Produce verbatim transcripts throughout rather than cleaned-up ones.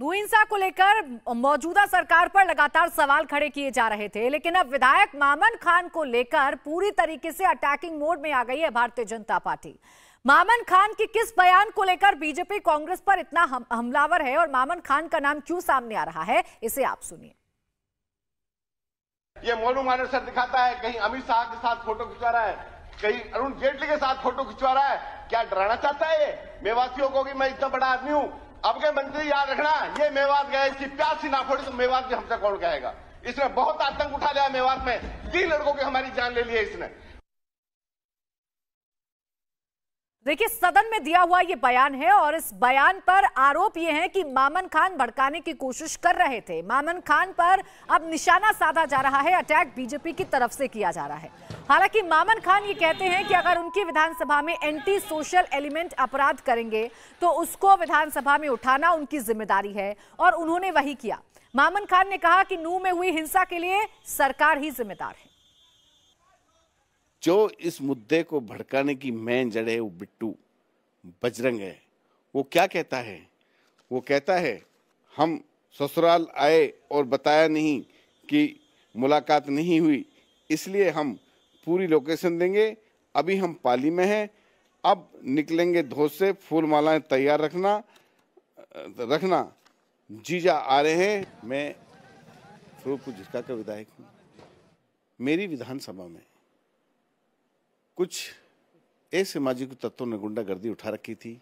नूह हिंसा को लेकर मौजूदा सरकार पर लगातार सवाल खड़े किए जा रहे थे, लेकिन अब विधायक मामन खान को लेकर पूरी तरीके से अटैकिंग मोड में आ गई है भारतीय जनता पार्टी। मामन खान के किस बयान को लेकर बीजेपी कांग्रेस पर इतना हम, हमलावर है और मामन खान का नाम क्यों सामने आ रहा है, इसे आप सुनिए। ये मोनू मानेसर दिखाता है, कहीं अमित शाह के साथ फोटो खिंचवा रहा है, कहीं अरुण जेटली के साथ फोटो खिंचवा रहा है। क्या डराना चाहता है ये मेवातियों को कि मैं इतना बड़ा आदमी हूँ? अब के मंत्री याद रखना, ये मेवात गए, इसकी प्यास ही ना फोड़ी तो मेवात के हमसे कौन कहेगा। इसने बहुत आतंक उठा लिया मेवात में, तीन लड़कों की हमारी जान ले ली है इसने। देखिए, सदन में दिया हुआ ये बयान है और इस बयान पर आरोप ये है कि मामन खान भड़काने की कोशिश कर रहे थे। मामन खान पर अब निशाना साधा जा रहा है, अटैक बीजेपी की तरफ से किया जा रहा है। हालांकि मामन खान ये कहते हैं कि अगर उनकी विधानसभा में एंटी सोशल एलिमेंट अपराध करेंगे तो उसको विधानसभा में उठाना उनकी जिम्मेदारी है और उन्होंने वही किया। मामन खान ने कहा कि नूह में हुई हिंसा के लिए सरकार ही जिम्मेदार है। जो इस मुद्दे को भड़काने की मेन जड़ है वो बिट्टू बजरंग है। वो क्या कहता है? वो कहता है हम ससुराल आए और बताया नहीं कि मुलाकात नहीं हुई, इसलिए हम पूरी लोकेशन देंगे। अभी हम पाली में हैं, अब निकलेंगे धोस से, फूल मालाएं तैयार रखना रखना जीजा आ रहे हैं। मैं फिरोजपुर झिरका का विधायक हूँ। मेरी विधानसभा में कुछ असामाजिक तत्वों ने गुंडागर्दी उठा रखी थी,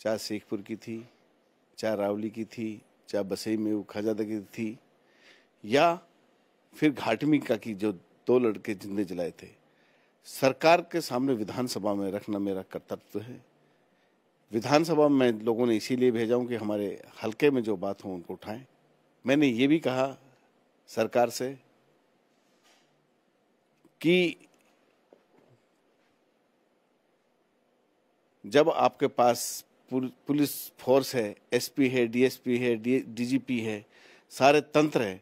चाहे शेखपुर की थी, चाहे रावली की थी, चाहे बसई में वो खाजादा की थी, या फिर घाटमी का की जो दो लड़के जिंदे जलाए थे। सरकार के सामने विधानसभा में रखना मेरा कर्तव्य है। विधानसभा में लोगों ने इसीलिए भेजा हूँ कि हमारे हलके में जो बात हो उनको उठाएं। मैंने ये भी कहा सरकार से कि जब आपके पास पुलिस फोर्स है, एसपी है, डीएसपी है, डीजीपी है, सारे तंत्र है,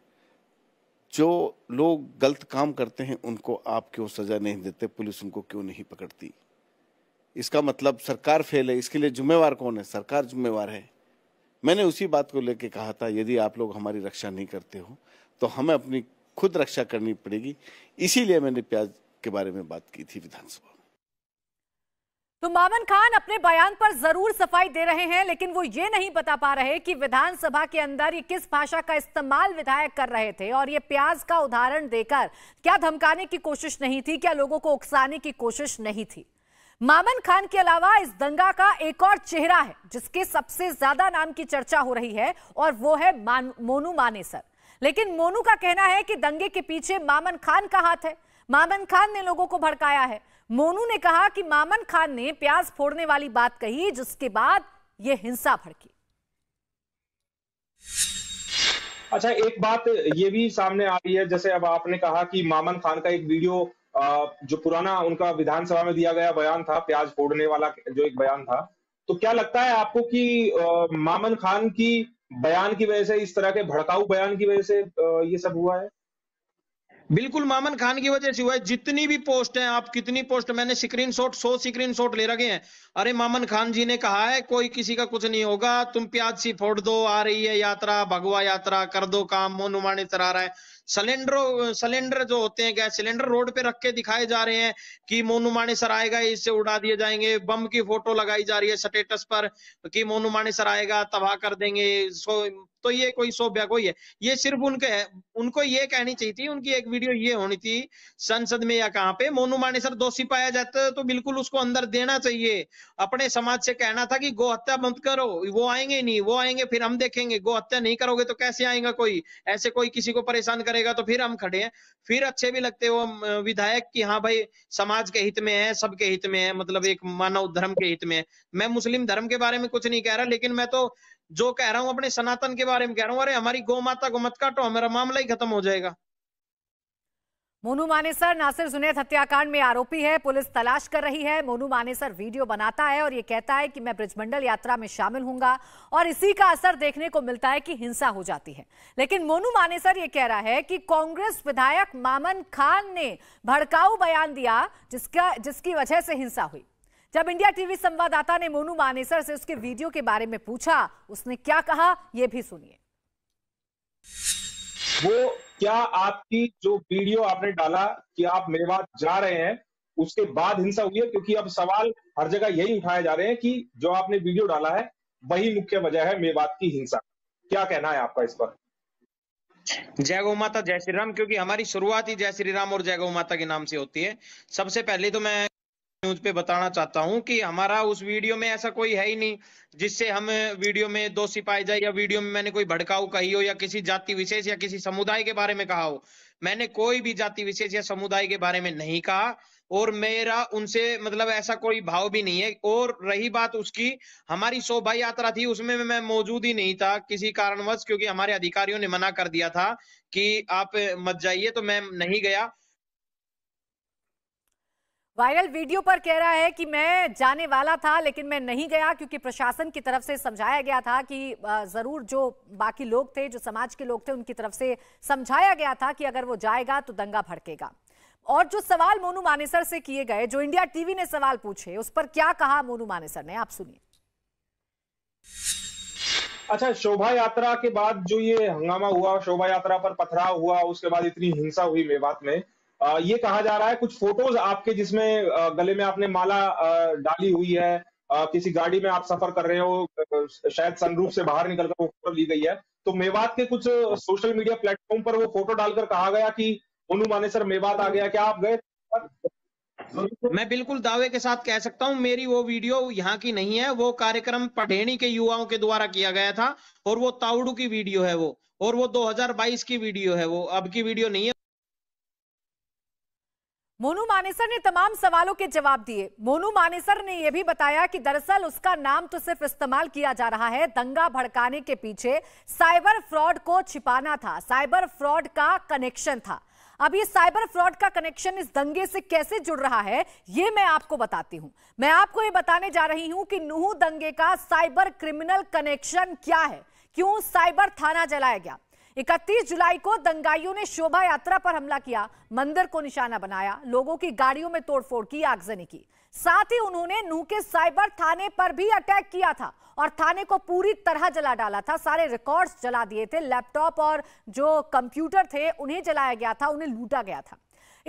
जो लोग गलत काम करते हैं उनको आप क्यों सज़ा नहीं देते? पुलिस उनको क्यों नहीं पकड़ती? इसका मतलब सरकार फेल है। इसके लिए जिम्मेवार कौन है? सरकार जिम्मेवार है। मैंने उसी बात को लेके कहा था, यदि आप लोग हमारी रक्षा नहीं करते हो तो हमें अपनी खुद रक्षा करनी पड़ेगी। इसीलिए मैंने प्याज के बारे में बात की थी विधानसभा। तो मामन खान अपने बयान पर जरूर सफाई दे रहे हैं, लेकिन वो ये नहीं बता पा रहे कि विधानसभा के अंदर ये किस भाषा का इस्तेमाल विधायक कर रहे थे और ये प्याज का उदाहरण देकर क्या धमकाने की कोशिश नहीं थी, क्या लोगों को उकसाने की कोशिश नहीं थी। मामन खान के अलावा इस दंगा का एक और चेहरा है जिसके सबसे ज्यादा नाम की चर्चा हो रही है और वो है मोनू मानेसर। लेकिन मोनू का कहना है कि दंगे के पीछे मामन खान का हाथ है, मामन खान ने लोगों को भड़काया है। मोनू ने कहा कि मामन खान ने प्याज फोड़ने वाली बात कही, जिसके बाद ये हिंसा भड़की। अच्छा, एक बात ये भी सामने आ रही है, जैसे अब आपने कहा कि मामन खान का एक वीडियो जो पुराना उनका विधानसभा में दिया गया बयान था, प्याज फोड़ने वाला जो एक बयान था, तो क्या लगता है आपको कि मामन खान की बयान की वजह से, इस तरह के भड़काऊ बयान की वजह से ये सब हुआ है? बिल्कुल, मामन खान की वजह से हुआ है। जितनी भी पोस्ट है, आप कितनी पोस्ट, मैंने स्क्रीनशॉट सौ स्क्रीनशॉट ले रखे हैं। अरे मामन खान जी ने कहा है कोई किसी का कुछ नहीं होगा, तुम प्याज सी फोड़ दो, आ रही है यात्रा, भगवा यात्रा कर दो काम, मोनू मानेसर आ रहा है। सिलेंडरों सिलेंडर जो होते हैं, गैस सिलेंडर रोड पे रख के दिखाए जा रहे हैं कि मोनू मानेसर आएगा, इससे उड़ा दिए जाएंगे। बम की फोटो लगाई जा रही है स्टेटस पर कि मोनू मानेसर आएगा, तबाह कर देंगे। सो तो ये कोई सौभाग्य कोई है? ये सिर्फ उनके उनको ये कहनी चाहिए थी, उनकी एक वीडियो ये होनी थी संसद में या कहाँ पे, मोनू मानेसर दोषी पाया जाता है तो बिल्कुल उसको अंदर देना चाहिए। अपने समाज से कहना था कि गोहत्या बंद करो, वो आएंगे नहीं, वो आएंगे फिर हम देखेंगे, गोहत्या नहीं करोगे तो कैसे आएगा कोई? ऐसे कोई किसी को परेशान करेगा तो फिर हम खड़े हैं। फिर अच्छे भी लगते वो विधायक कि हाँ भाई समाज के हित में है, सबके हित में है, मतलब एक मानव धर्म के हित में है। मैं मुस्लिम धर्म के बारे में कुछ नहीं कह रहा, लेकिन मैं तो जो कह रहा हूँ अपने सनातन के बारे में कह रहा हूँ। अरे हमारी गौ माता को मत काटो, हमारा मामला ही खत्म हो जाएगा। मोनू मानेसर नासिर जुनैद हत्याकांड में आरोपी है, पुलिस तलाश कर रही है। मोनू मानेसर वीडियो बनाता है और ये कहता है कि मैं ब्रजमंडल यात्रा में शामिल होऊंगा और इसी का असर देखने को मिलता है कि हिंसा हो जाती है। लेकिन मोनू मानेसर ये कह रहा है कि कांग्रेस विधायक मामन खान ने भड़काऊ बयान दिया जिसका जिसकी वजह से हिंसा हुई। जब इंडिया टीवी संवाददाता ने मोनू मानेसर से उसके वीडियो के बारे में पूछा, उसने क्या कहा यह भी सुनिए। वो क्या आपकी जो वीडियो आपने डाला कि आप मेवात जा रहे हैं उसके बाद हिंसा हुई है, क्योंकि अब सवाल हर जगह यही उठाए जा रहे हैं कि जो आपने वीडियो डाला है वही मुख्य वजह है मेवात की हिंसा, क्या कहना है आपका इस पर? जय गौ माता, जय श्री राम, क्योंकि हमारी शुरुआत ही जय श्री राम और जय गौ माता के नाम से होती है। सबसे पहले तो मैं न्यूज पे बताना चाहता हूं कि हमारा उस वीडियो में ऐसा कोई है ही नहीं जिससे हम वीडियो में दोषी पाए जाए या वीडियो में मैंने कोई भड़काऊ कही हो या किसी जाति विशेष या किसी समुदाय के बारे में कहा हो। मैंने कोई भी जाति विशेष या समुदाय के बारे में नहीं कहा और मेरा उनसे मतलब ऐसा कोई भाव भी नहीं है। और रही बात उसकी, हमारी शोभा यात्रा थी उसमें मैं मौजूद ही नहीं था किसी कारणवश, क्योंकि हमारे अधिकारियों ने मना कर दिया था कि आप मत जाइए, तो मैं नहीं गया। वायरल वीडियो पर कह रहा है कि मैं जाने वाला था लेकिन मैं नहीं गया, क्योंकि प्रशासन की तरफ से समझाया गया था कि जरूर जो बाकी लोग थे, जो समाज के लोग थे, उनकी तरफ से समझाया गया था कि अगर वो जाएगा तो दंगा भड़केगा। और जो सवाल मोनू मानेसर से किए गए, जो इंडिया टीवी ने सवाल पूछे, उस पर क्या कहा मोनू मानेसर ने, आप सुनिए। अच्छा, शोभा यात्रा के बाद जो ये हंगामा हुआ, शोभा यात्रा पर पथराव हुआ, उसके बाद इतनी हिंसा हुई मेवात में, आ, ये कहा जा रहा है कुछ फोटोज आपके जिसमें गले में आपने माला आ, डाली हुई है, आ, किसी गाड़ी में आप सफर कर रहे हो, शायद सनरूफ से बाहर निकलकर वो फोटो ली गई है, तो मेवात के कुछ सोशल मीडिया प्लेटफॉर्म पर वो फोटो डालकर कहा गया कि मोनू मानेसर मेवात आ गया, क्या आप गए? मैं बिल्कुल दावे के साथ कह सकता हूं मेरी वो वीडियो यहाँ की नहीं है। वो कार्यक्रम पढ़ेणी के युवाओं के द्वारा किया गया था और वो ताउडू की वीडियो है वो, और वो दो हज़ार बाईस की वीडियो है, वो अब की वीडियो नहीं है। मोनू मानेसर ने तमाम सवालों के जवाब दिए। मोनू मानेसर ने यह भी बताया कि दरअसल उसका नाम तो सिर्फ इस्तेमाल किया जा रहा है, दंगा भड़काने के पीछे साइबर फ्रॉड को छिपाना था, साइबर फ्रॉड का कनेक्शन था। अब ये साइबर फ्रॉड का कनेक्शन इस दंगे से कैसे जुड़ रहा है ये मैं आपको बताती हूं। मैं आपको ये बताने जा रही हूं कि नूह दंगे का साइबर क्रिमिनल कनेक्शन क्या है, क्यों साइबर थाना जलाया गया। इकतीस जुलाई को दंगाइयों ने शोभा यात्रा पर हमला किया, मंदिर को निशाना बनाया, लोगों की गाड़ियों में तोड़फोड़ की, आगजनी की। साथ ही उन्होंने नूह के साइबर थाने पर भी अटैक किया था और थाने को पूरी तरह जला डाला था, सारे रिकॉर्ड्स जला दिए थे, लैपटॉप और जो कंप्यूटर थे उन्हें जलाया गया था, उन्हें लूटा गया था।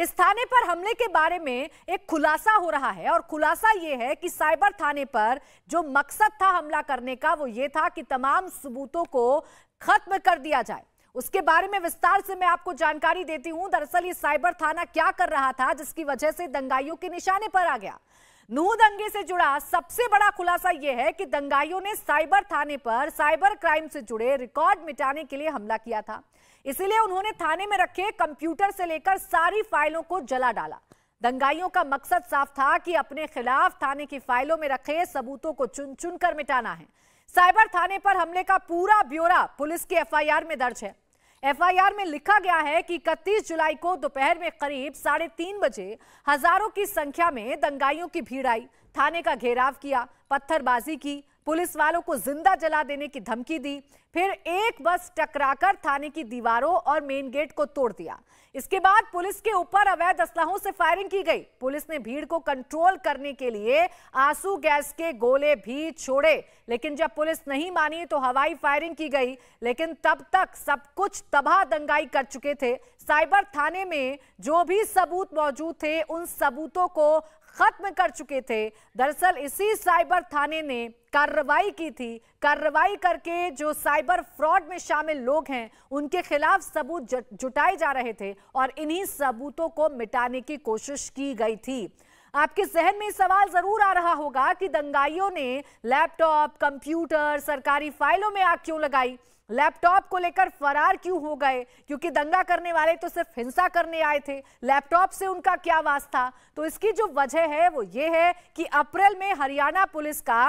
इस थाने पर हमले के बारे में एक खुलासा हो रहा है और खुलासा ये है कि साइबर थाने पर जो मकसद था हमला करने का वो ये था कि तमाम सबूतों को खत्म कर दिया जाए। उसके बारे में विस्तार से मैं आपको जानकारी देती हूं। दरअसल ये साइबर थाना क्या कर रहा था जिसकी वजह से दंगाइयों के निशाने पर आ गया। नूह दंगे से जुड़ा सबसे बड़ा खुलासा यह है कि दंगाइयों ने साइबर थाने पर साइबर क्राइम से जुड़े रिकॉर्ड मिटाने के लिए हमला किया था, इसीलिए उन्होंने थाने में रखे कंप्यूटर से लेकर सारी फाइलों को जला डाला। दंगाइयों का मकसद साफ था कि अपने खिलाफ थाने की फाइलों में रखे सबूतों को चुन चुन कर मिटाना है। साइबर थाने पर हमले का पूरा ब्यौरा पुलिस की एफ आई आर में दर्ज है। एफ आई आर में लिखा गया है कि इकतीस जुलाई को दोपहर में करीब साढ़े तीन बजे हजारों की संख्या में दंगाइयों की भीड़ आई, थाने का घेराव किया, पत्थरबाजी की, पुलिस वालों को जिंदा जला देने की धमकी दी, फिर एक बस टकराकर थाने की दीवारों और मेन गेट को तोड़ दिया। इसके बाद पुलिस के ऊपर अवैध असलहों से फायरिंग की गई। पुलिस ने भीड़ को कंट्रोल करने के लिए आंसू गैस के गोले भी छोड़े, लेकिन जब पुलिस नहीं मानी तो हवाई फायरिंग की गई, लेकिन तब तक सब कुछ तबाह दंगाई कर चुके थे। साइबर थाने में जो भी सबूत मौजूद थे उन सबूतों को खत्म कर चुके थे। दरअसल इसी साइबर थाने ने कार्रवाई की थी, कार्रवाई करके जो साइबर फ्रॉड में शामिल लोग हैं उनके खिलाफ सबूत जुटाए जा रहे थे और इन्हीं सबूतों को मिटाने की कोशिश की गई थी। आपके जहन में सवाल जरूर आ रहा होगा कि दंगाइयों ने लैपटॉप, कंप्यूटर, सरकारी फाइलों में आग क्यों लगाई, लैपटॉप को लेकर फरार क्यों हो गए, क्योंकि दंगा करने वाले तो सिर्फ हिंसा करने आए थे, लैपटॉप से उनका क्या वास्ता? तो इसकी जो वजह है वो ये है कि अप्रैल में हरियाणा पुलिस का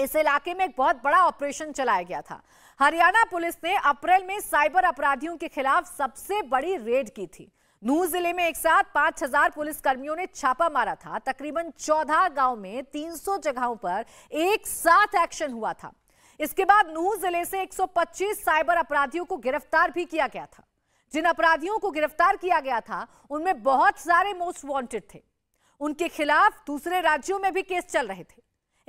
इस इलाके में एक बहुत बड़ा ऑपरेशन चलाया गया था। हरियाणा पुलिस ने अप्रैल में साइबर अपराधियों के खिलाफ सबसे बड़ी रेड की थी। नूह जिले में एक साथ पांच हजार पुलिस कर्मियों ने छापा मारा था। तकरीबन चौदह गांव में तीन सौ जगहों पर एक साथ एक्शन हुआ था। इसके बाद नूह जिले से एक सौ पच्चीस साइबर अपराधियों को गिरफ्तार भी किया गया था। जिन अपराधियों को गिरफ्तार किया गया था उनमें बहुत सारे मोस्ट वांटेड थे। उनके खिलाफ दूसरे राज्यों में भी केस चल रहे थे।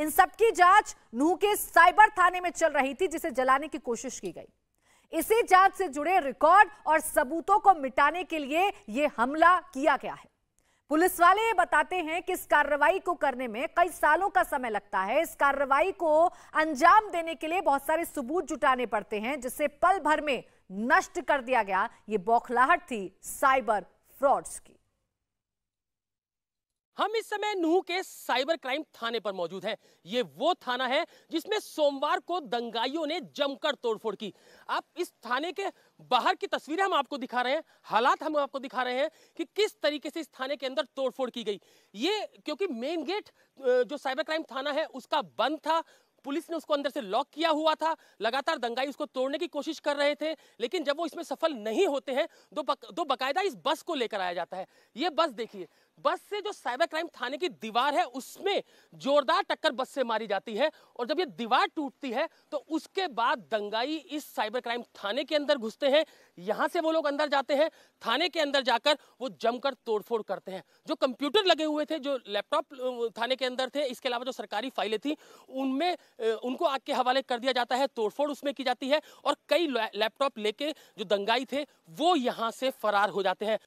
इन सबकी जांच नूह के साइबर थाने में चल रही थी, जिसे जलाने की कोशिश की गई। इसी जांच से जुड़े रिकॉर्ड और सबूतों को मिटाने के लिए यह हमला किया गया है। पुलिस वाले ये बताते हैं कि इस कार्रवाई को करने में कई सालों का समय लगता है। इस कार्रवाई को अंजाम देने के लिए बहुत सारे सबूत जुटाने पड़ते हैं, जिसे पल भर में नष्ट कर दिया गया। ये बौखलाहट थी साइबर फ्रॉड्स की। हम इस समय नूह के साइबर क्राइम थाने पर मौजूद हैं। ये वो थाना है जिसमें सोमवार को दंगाइयों ने जमकर तोड़फोड़ की। आप इस थाने के बाहर की तस्वीरें हम आपको दिखा रहे हैं, हालात हम आपको दिखा रहे हैं कि किस तरीके से इस थाने के अंदर तोड़फोड़ की गई। ये क्योंकि मेन गेट जो साइबर क्राइम थाना है उसका बंद था, पुलिस ने उसको अंदर से लॉक किया हुआ था। लगातार दंगाई उसको तोड़ने की कोशिश कर रहे थे, लेकिन जब वो इसमें सफल नहीं होते हैं तो बक, तो बाकायदा इस बस को लेकर आया जाता है। ये बस देखिए, बस से जो साइबर क्राइम थाने की दीवार है उसमें जोरदार टक्कर बस से मारी जाती है, और जब ये दीवार टूटती है तो उसके बाद दंगाई इस साइबर क्राइम थाने के अंदर घुसते हैं। यहाँ से वो लोग अंदर जाते हैं, थाने के अंदर जाकर वो जमकर तोड़फोड़ करते हैं। जो कंप्यूटर लगे हुए थे, जो लैपटॉप थाने के अंदर थे, इसके अलावा जो सरकारी फाइलें थी, उनमें उनको आग के हवाले कर दिया जाता है, तोड़फोड़ उसमें की जाती है, और कई लैपटॉप लेके जो दंगाई थे वो यहाँ से फरार हो जाते हैं।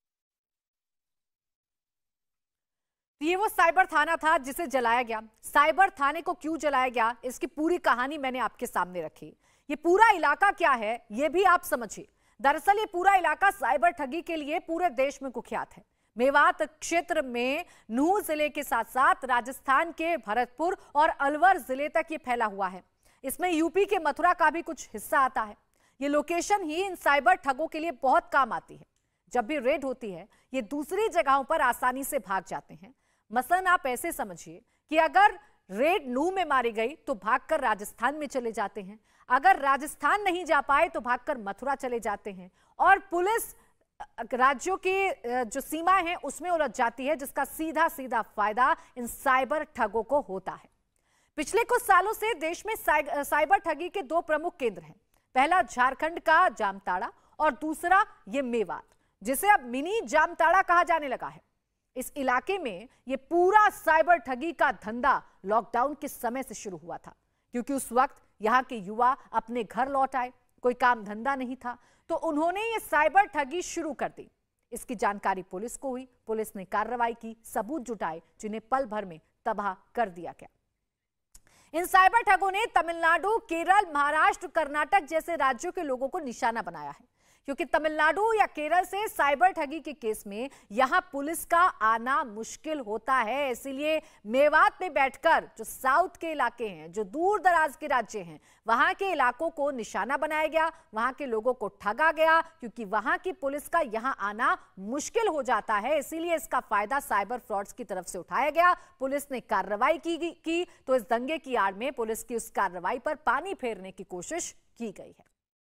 ये वो साइबर थाना था जिसे जलाया गया। साइबर थाने को क्यों जलाया गया, इसकी पूरी कहानी मैंने आपके सामने रखी। ये पूरा इलाका क्या है ये भी आप समझिए। दरअसल ये पूरा इलाका साइबर ठगी के लिए पूरे देश में कुख्यात है। मेवात क्षेत्र में नूह जिले के साथ साथ राजस्थान के भरतपुर और अलवर जिले तक ये फैला हुआ है। इसमें यूपी के मथुरा का भी कुछ हिस्सा आता है। ये लोकेशन ही इन साइबर ठगों के लिए बहुत काम आती है। जब भी रेड होती है ये दूसरी जगहों पर आसानी से भाग जाते हैं। मसलन आप ऐसे समझिए कि अगर रेड नूह में मारी गई तो भागकर राजस्थान में चले जाते हैं, अगर राजस्थान नहीं जा पाए तो भागकर मथुरा चले जाते हैं, और पुलिस राज्यों की जो सीमा है उसमें उलझ जाती है, जिसका सीधा सीधा फायदा इन साइबर ठगों को होता है। पिछले कुछ सालों से देश में साइबर ठगी के दो प्रमुख केंद्र हैं। पहला झारखंड का जामताड़ा और दूसरा ये मेवात, जिसे अब मिनी जामताड़ा कहा जाने लगा है। इस इलाके में यह पूरा साइबर ठगी का धंधा लॉकडाउन के समय से शुरू हुआ था, क्योंकि उस वक्त यहाँ के युवा अपने घर लौट आए, कोई काम धंधा नहीं था, तो उन्होंने ये साइबर ठगी शुरू कर दी। इसकी जानकारी पुलिस को हुई, पुलिस ने कार्रवाई की, सबूत जुटाए, जिन्हें पल भर में तबाह कर दिया गया। इन साइबर ठगों ने तमिलनाडु, केरल, महाराष्ट्र, कर्नाटक जैसे राज्यों के लोगों को निशाना बनाया है, क्योंकि तमिलनाडु या केरल से साइबर ठगी के केस में यहां पुलिस का आना मुश्किल होता है। इसीलिए मेवात में बैठकर जो साउथ के इलाके हैं, जो दूर दराज के राज्य हैं, वहां के इलाकों को निशाना बनाया गया, वहां के लोगों को ठगा गया, क्योंकि वहां की पुलिस का यहां आना मुश्किल हो जाता है। इसीलिए इसका फायदा साइबर फ्रॉड्स की तरफ से उठाया गया। पुलिस ने कार्रवाई की, तो इस दंगे की आड़ में पुलिस की उस कार्रवाई पर पानी फेरने की कोशिश की गई है।